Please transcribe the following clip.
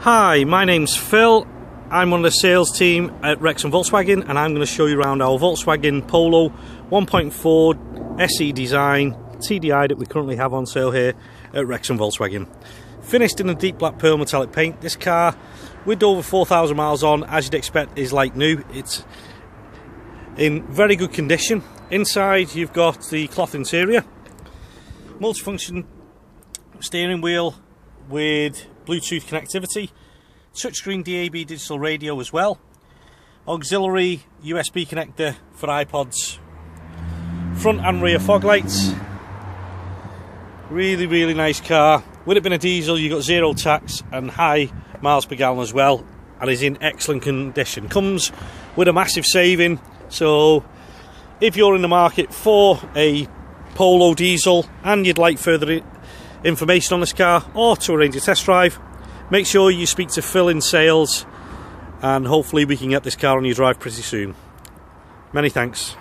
Hi, my name's Phil. I'm one of the sales team at Wrexham Volkswagen, and I'm going to show you around our Volkswagen Polo 1.4 SE design TDI that we currently have on sale here at Wrexham Volkswagen. Finished in a deep black pearl metallic paint, this car, with over 4,000 miles on, as you'd expect, is like new. It's in very good condition. Inside you've got the cloth interior, multifunction steering wheel with Bluetooth connectivity, touchscreen DAB digital radio as well, auxiliary USB connector for iPods, front and rear fog lights. Really nice car. With it being a diesel, you've got zero tax and high miles per gallon as well, and is in excellent condition. Comes with a massive saving, so if you're in the market for a Polo diesel and you'd like further information on this car or to arrange a test drive, make sure you speak to Phil in sales, and hopefully we can get this car on your drive pretty soon. Many thanks.